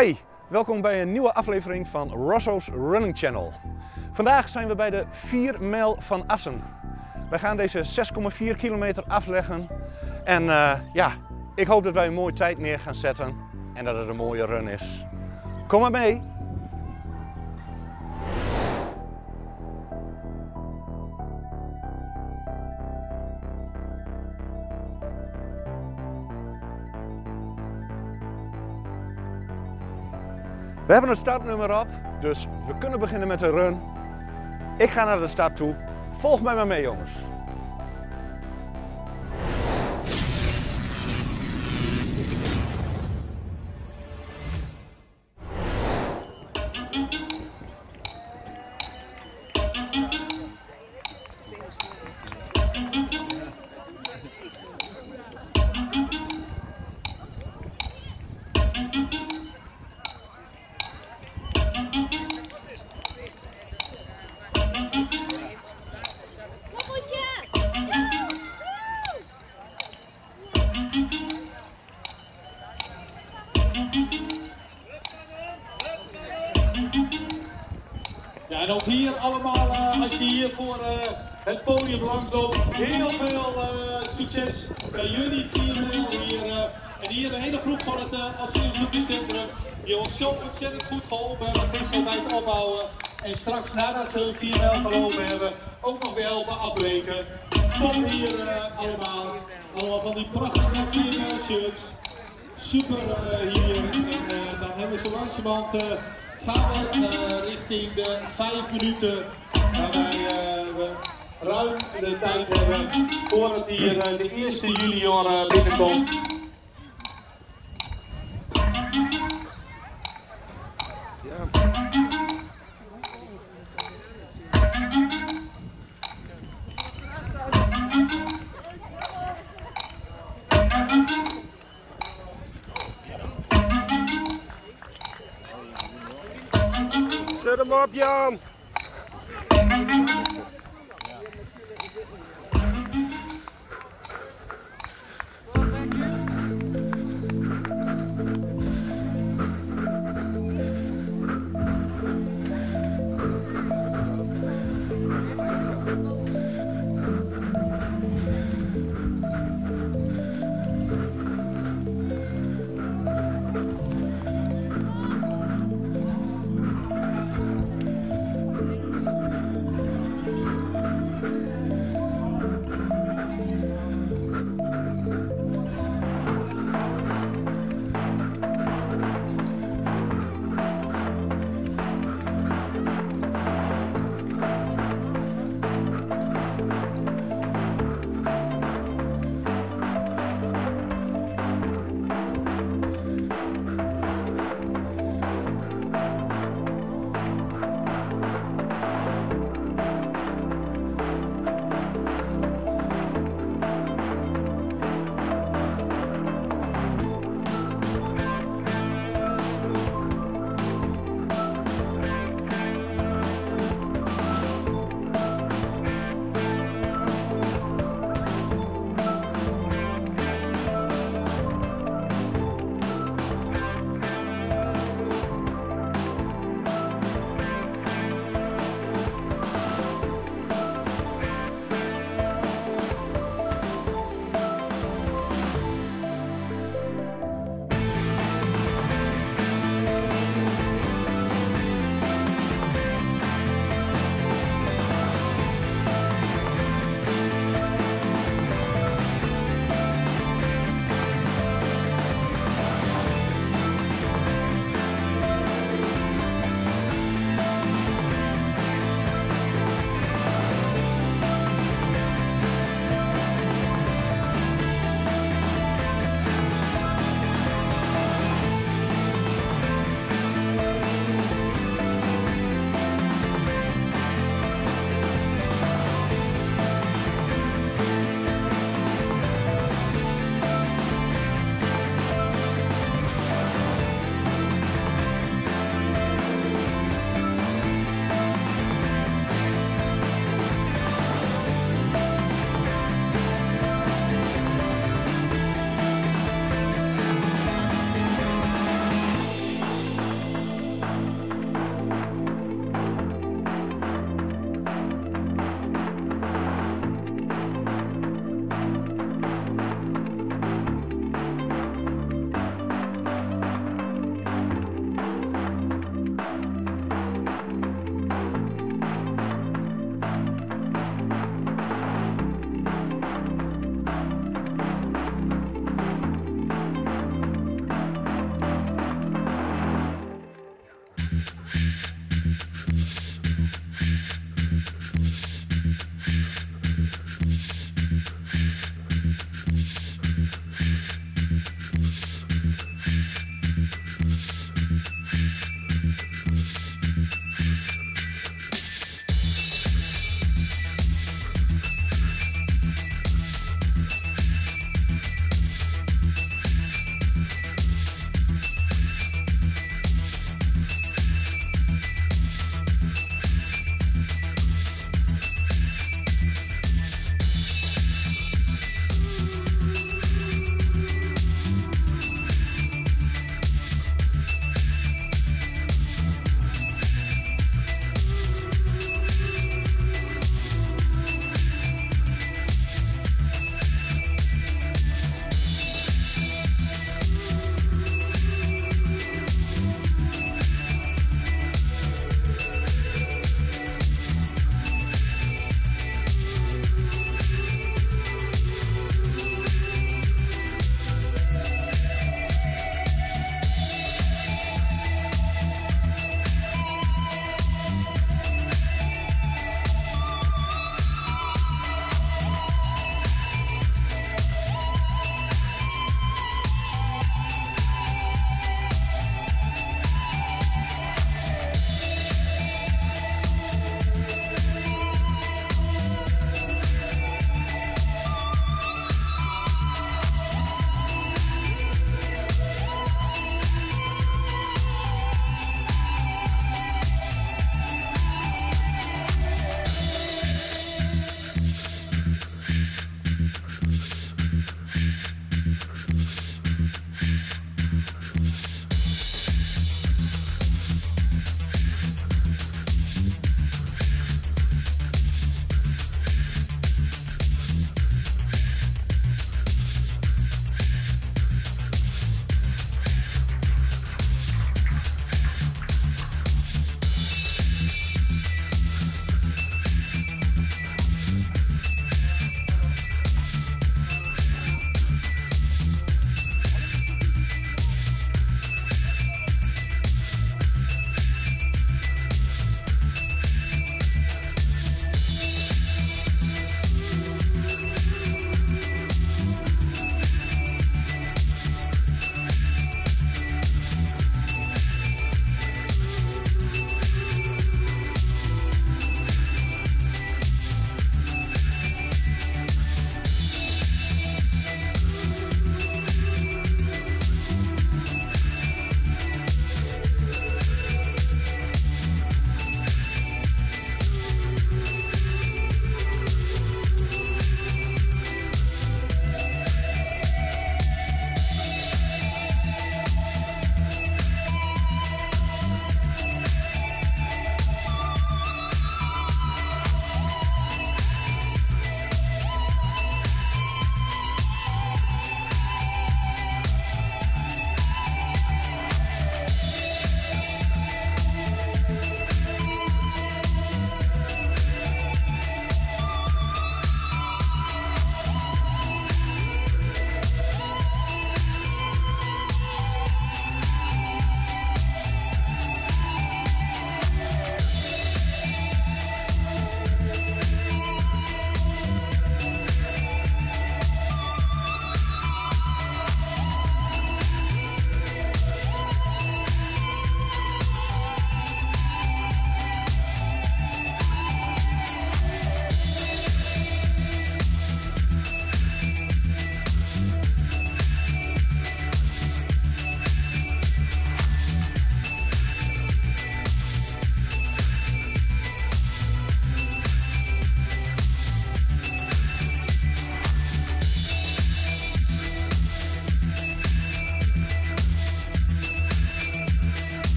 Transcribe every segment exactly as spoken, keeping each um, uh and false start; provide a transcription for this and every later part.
Hi, welkom bij een nieuwe aflevering van Rosso's Running Channel. Vandaag zijn we bij de vier mijl van Assen. Wij gaan deze zes komma vier kilometer afleggen. En uh, ja, ik hoop dat wij een mooie tijd neer gaan zetten en dat het een mooie run is. Kom maar mee! We hebben het startnummer op, dus we kunnen beginnen met de run. Ik ga naar de start toe. Volg mij maar mee, jongens. Ja, en ook hier allemaal, uh, als je hier voor uh, het podium langs loopt, heel veel uh, succes bij jullie vier mijl hier. Uh, en hier een hele groep van het uh, Assessment-Centrum die ons zo ontzettend goed geholpen hebben, meestal bij het opbouwen. En straks nadat ze vier mijl gelopen hebben, ook nog weer helpen afbreken. Kom hier uh, allemaal, allemaal van die prachtige vier mijl shirts. Super uh, hier. En uh, dan hebben we zo langzamerhand... Uh, Gaan we uh, richting de vijf minuten, waarbij uh, we ruim de tijd hebben voordat hier uh, de eerste junior uh, binnenkomt. Zet hem op, Jan!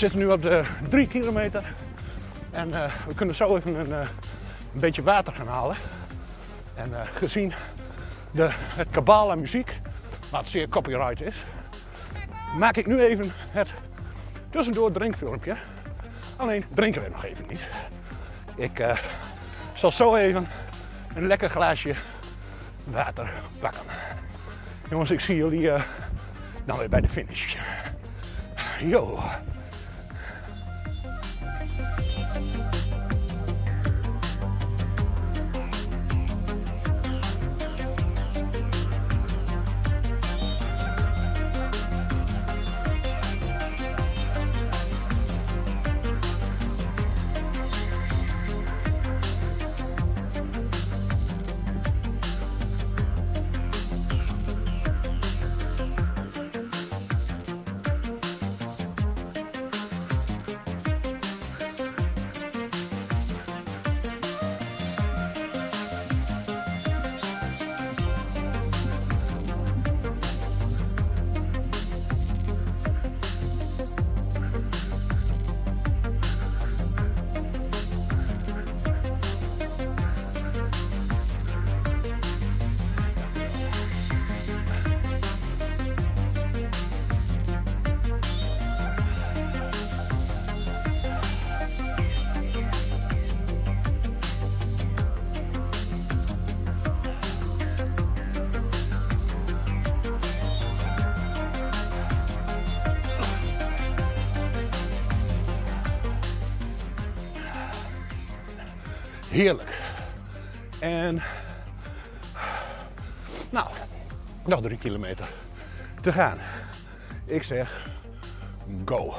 zitten nu op de drie kilometer en uh, we kunnen zo even een, uh, een beetje water gaan halen. En uh, gezien de, het kabaal aan muziek, wat zeer copyright is, maak ik nu even het tussendoor drinkfilmpje. Alleen drinken we nog even niet. Ik uh, zal zo even een lekker glaasje water pakken. Jongens, ik zie jullie uh, dan weer bij de finish. Yo! Heerlijk. En nou, nog drie kilometer te gaan. Ik zeg go.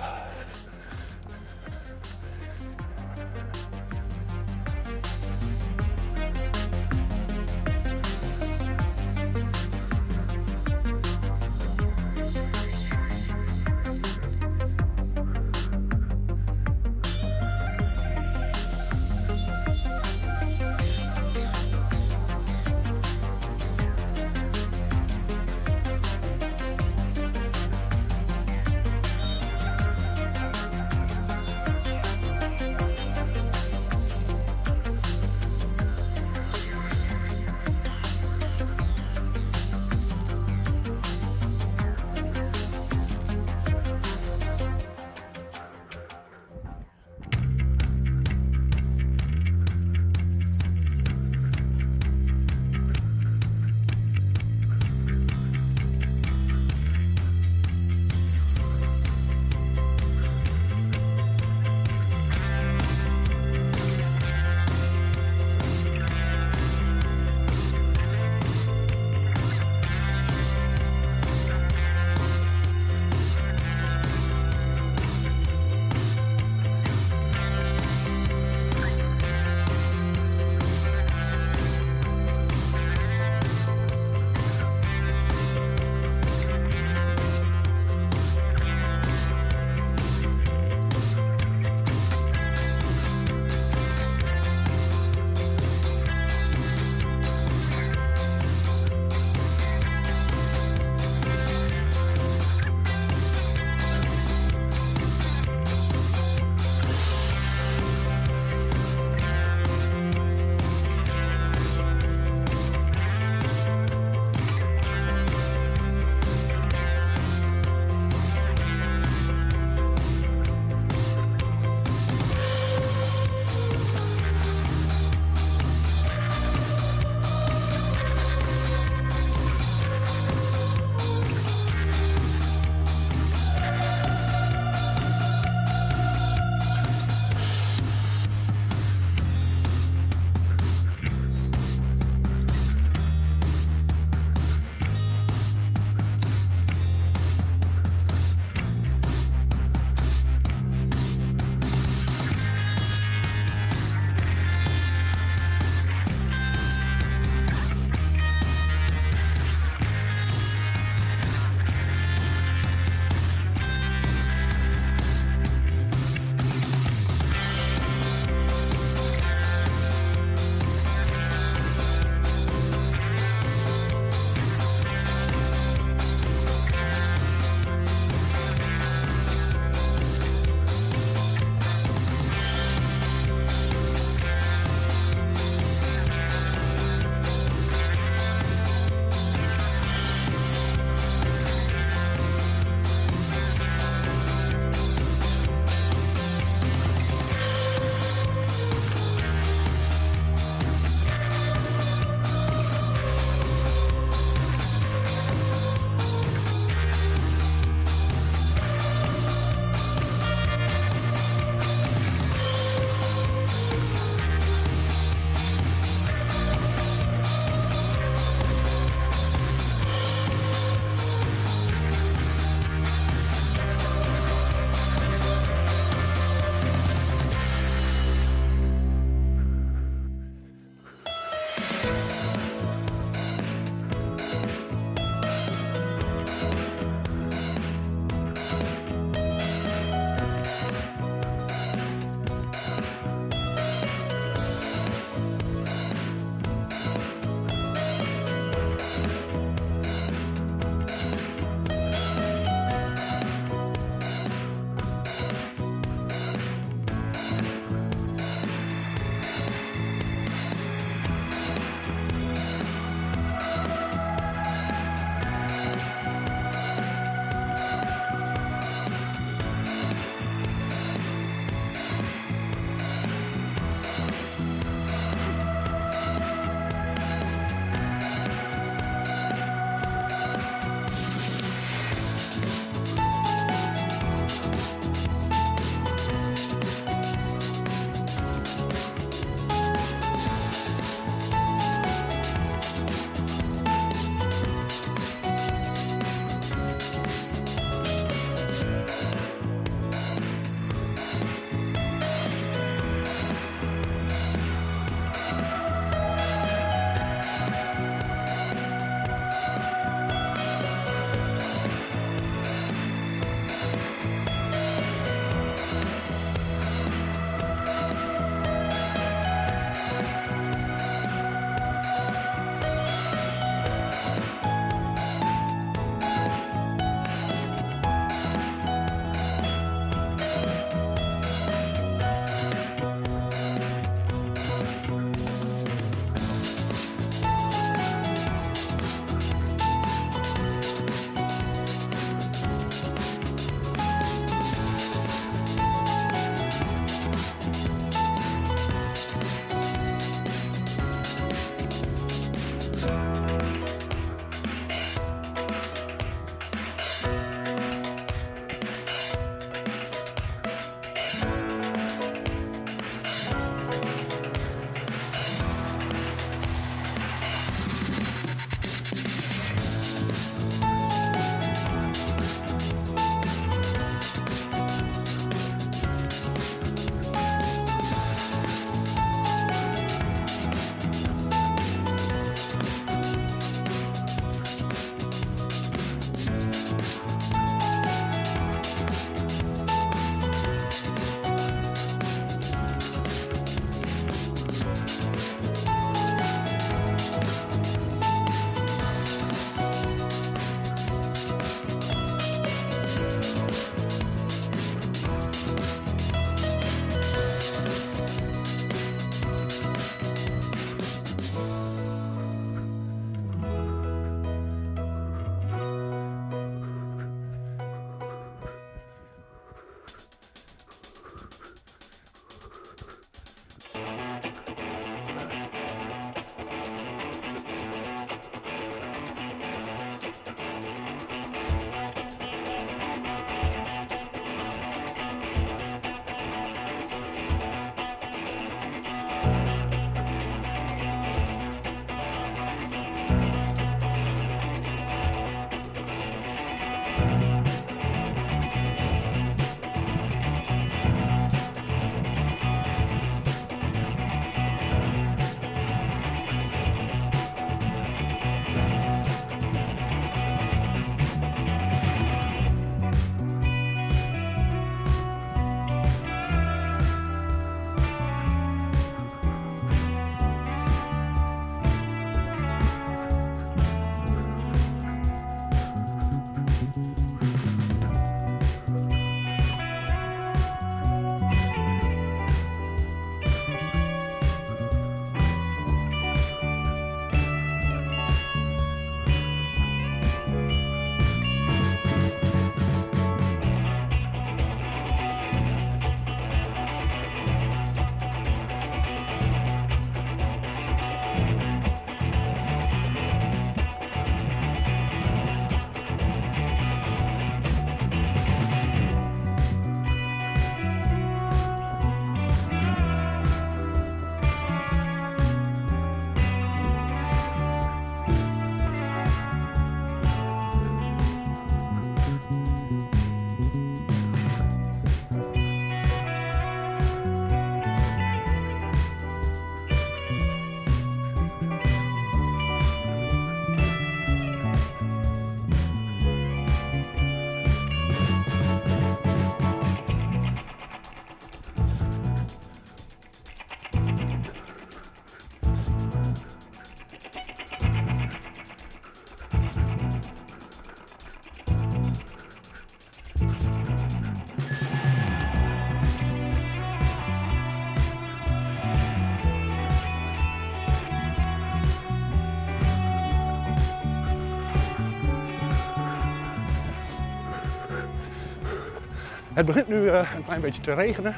Het begint nu uh, een klein beetje te regenen,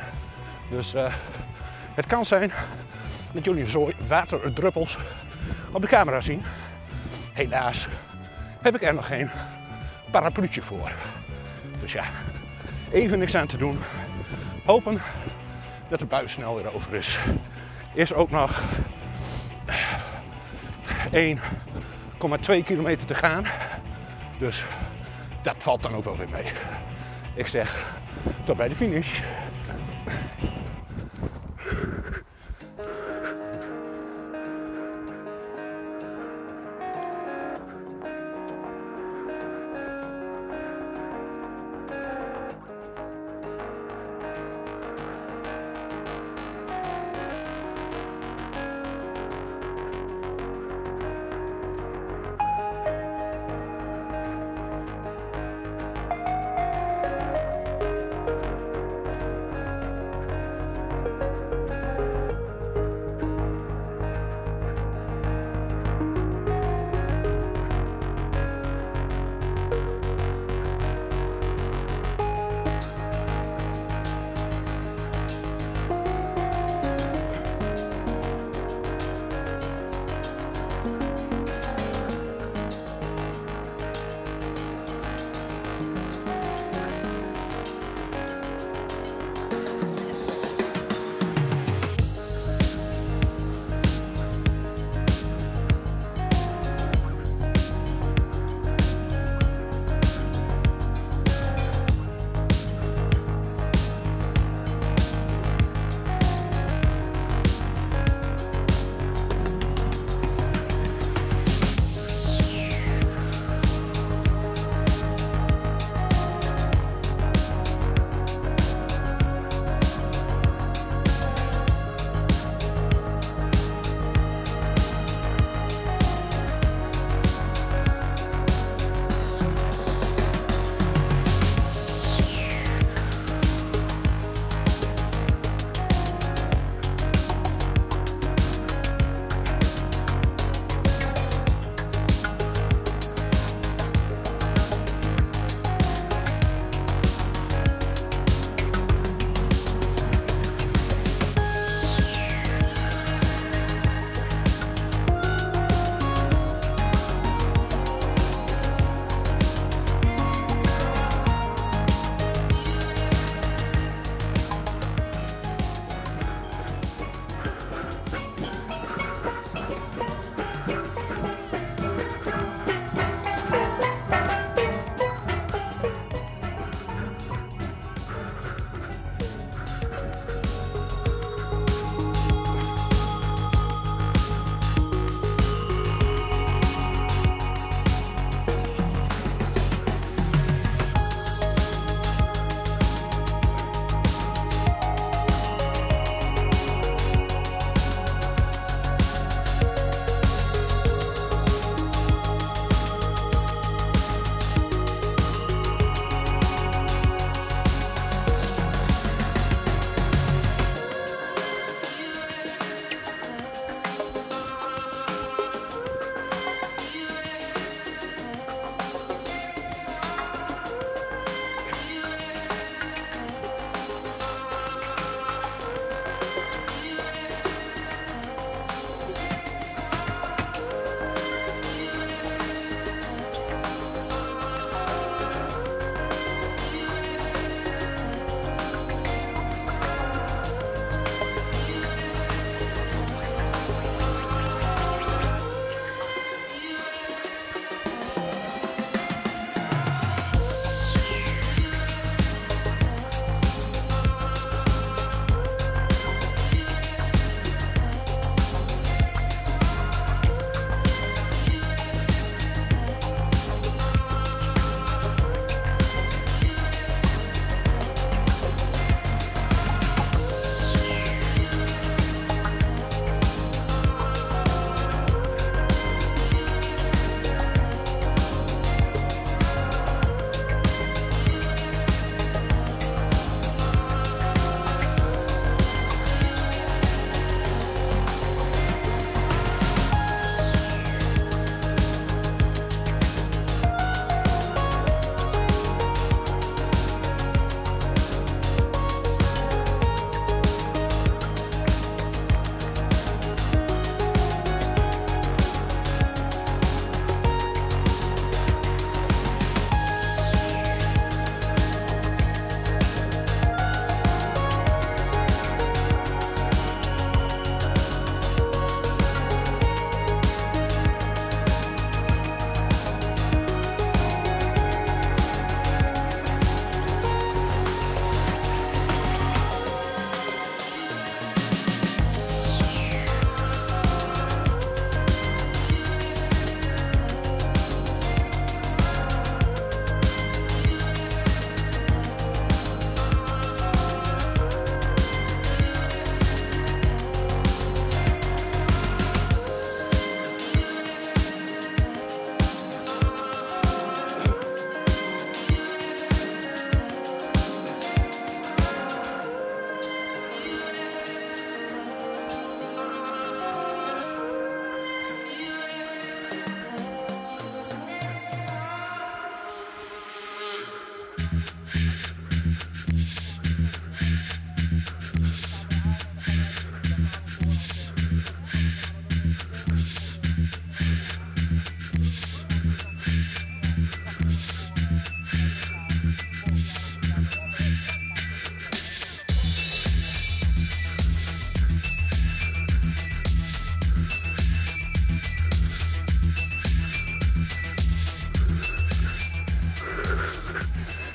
dus uh, het kan zijn dat jullie een zooi waterdruppels op de camera zien. Helaas heb ik er nog geen parapluutje voor. Dus ja, even niks aan te doen. Hopen dat de bui snel weer over is. Is ook nog één komma twee kilometer te gaan. Dus dat valt dan ook wel weer mee. Ik zeg tot bij de finish.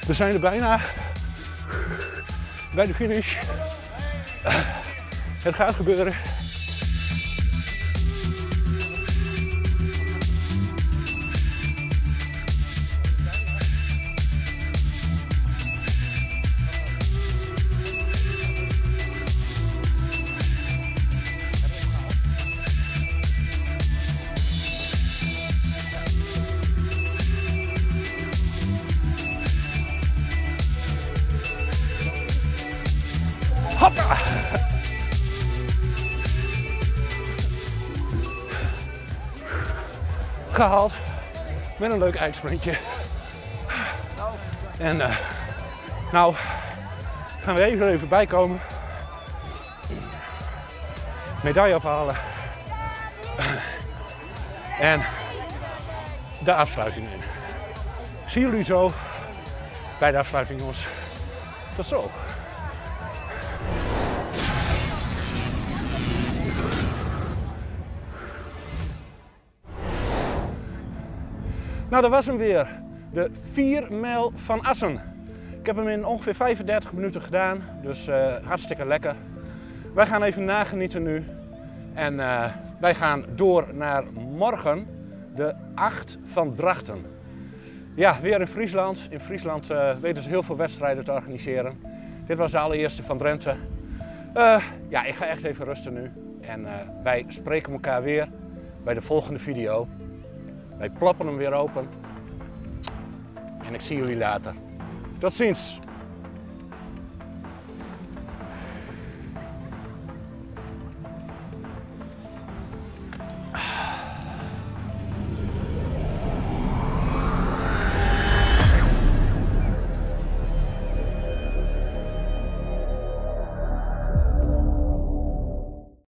We zijn er bijna bij de finish. Het gaat gebeuren. Hoppa! Gehaald met een leuk uitsprintje. En uh, nou gaan we even er even bij komen. Medaille ophalen. En de afsluiting in. Zien jullie zo bij de afsluiting, jongens. Tot zo. Nou, dat was hem weer. De vier mijl van Assen. Ik heb hem in ongeveer vijfendertig minuten gedaan. Dus uh, hartstikke lekker. Wij gaan even nagenieten nu. En uh, wij gaan door naar morgen. De acht van Drachten. Ja, weer in Friesland. In Friesland uh, weten ze heel veel wedstrijden te organiseren. Dit was de allereerste van Drenthe. Uh, ja, ik ga echt even rusten nu. En uh, wij spreken elkaar weer bij de volgende video. Wij plappen hem weer open en ik zie jullie later. Tot ziens!